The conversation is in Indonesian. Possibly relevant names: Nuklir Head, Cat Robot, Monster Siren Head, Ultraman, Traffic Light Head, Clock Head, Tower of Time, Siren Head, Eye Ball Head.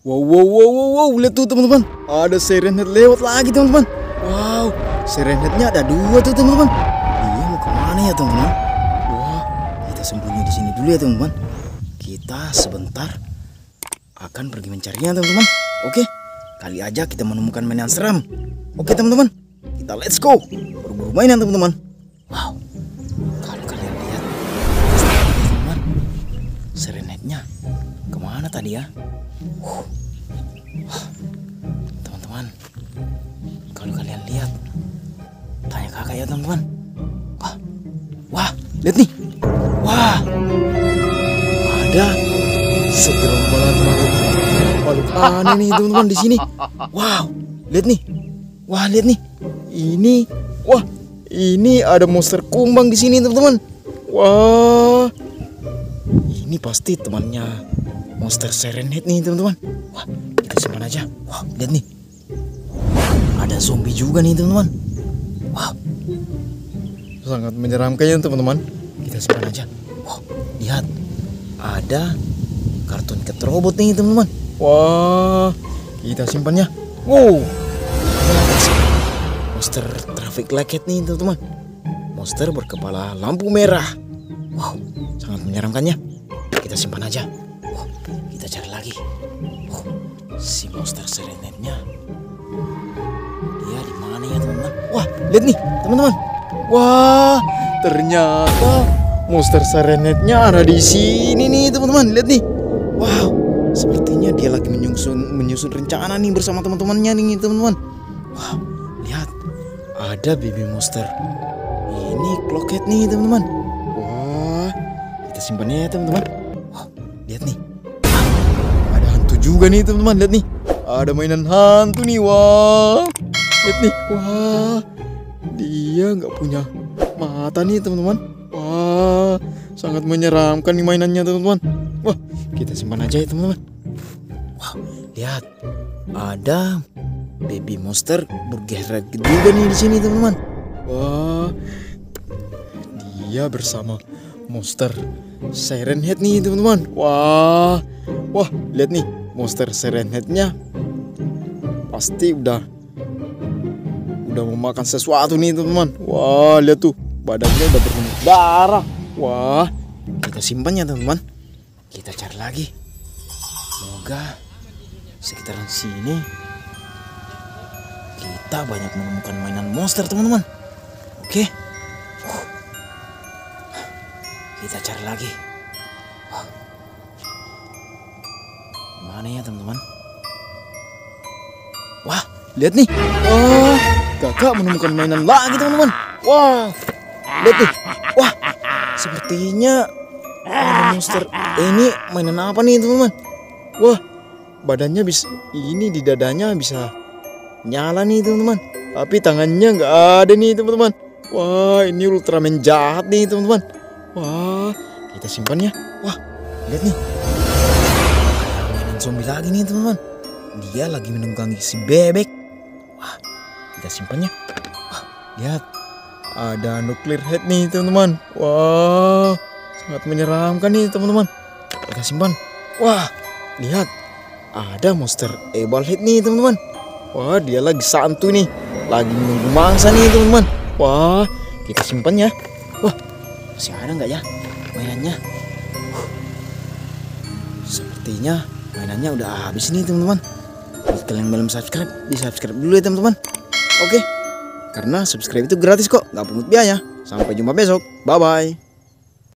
Wow, lihat tuh teman-teman, ada Siren Head lewat lagi teman-teman. Wow, Siren Headnya ada dua tuh teman-teman. Dia mau kemana ya teman-teman? Wah, kita sembunyi di sini dulu ya teman-teman. Kita sebentar akan pergi mencarinya teman-teman. Oke, kali aja kita menemukan mainan seram. Oke teman-teman, kita let's go berburu mainan teman-teman. Wow, kalau kalian lihat teman-teman, Siren Headnya kemana tadi ya? Teman-teman, kalau kalian lihat, tanya kakak ya teman-teman. Wah, lihat nih. Wah, ada segerombolan makhluk aneh nih teman-teman di sini. Wow, lihat nih. Wah, lihat nih. Ini, wah, ini ada monster kumbang di sini teman-teman. Wah, ini pasti temannya monster Siren Head nih teman-teman. Wah, kita simpan aja. Wah, lihat nih, ada zombie juga nih teman-teman. Wah, sangat menyeramkannya teman-teman. Kita simpan aja. Wah, lihat, ada kartun Cat Robot nih teman-teman. Wah, kita simpannya. Wow, monster Traffic Light Head nih teman-teman. Monster berkepala lampu merah. Wow, sangat menyeramkannya. Kita simpan aja. Kita cari lagi. Si monster Siren Head-nya dia di mana ya teman-teman? Wah, lihat nih teman-teman. Wah, ternyata monster Siren Head-nya ada di sini nih teman-teman. Lihat nih. Wow, sepertinya dia lagi menyusun rencana nih bersama teman-temannya nih teman-teman. Wah, lihat, ada baby monster. Ini Clock Head nih teman-teman. Wah, kita simpannya ya teman-teman. Lihat nih, ada hantu juga nih teman-teman. Lihat nih, ada mainan hantu nih. Wah, lihat nih. Wah, dia nggak punya mata nih teman-teman. Wah, sangat menyeramkan nih mainannya teman-teman. Wah, kita simpan aja ya teman-teman. Wah, lihat, ada baby monster bergerak juga nih di sini teman-teman. Wah, dia bersama monster Siren Head nih teman-teman. Wah, lihat nih, monster Siren Head-nya pasti udah memakan sesuatu nih teman-teman. Wah, lihat tuh, badannya udah berlumur darah. Wah, kita simpan ya teman-teman. Kita cari lagi. Semoga sekitaran sini kita banyak menemukan mainan monster teman-teman. Oke. Kita cari lagi. Wah, mana ya teman-teman? Wah, lihat nih. Wah, kakak menemukan mainan lagi teman-teman. Wah, lihat nih. Wah, sepertinya ada monster. Ini mainan apa nih teman-teman? Wah, badannya bisa, ini di dadanya bisa nyala nih teman-teman. Tapi tangannya nggak ada nih teman-teman. Wah, ini Ultraman jahat nih teman-teman. Wah, kita simpan ya. Wah, lihat nih, mainan zombie lagi nih teman-teman. Dia lagi menunggangi si bebek. Wah, kita simpan ya. Wah, lihat, ada nuklir head nih teman-teman. Wah, sangat menyeramkan nih teman-teman. Kita simpan. Wah, lihat, ada monster Eye Ball Head nih teman-teman. Wah, dia lagi santu nih, lagi menunggu mangsa nih teman-teman. Wah, kita simpan ya. Wah, masih ada nggak ya mainannya? Sepertinya mainannya udah habis nih teman-teman. Buat kalian belum subscribe, di subscribe dulu ya teman-teman. Oke, karena subscribe itu gratis kok, nggak pungut biaya. Sampai jumpa besok, bye-bye.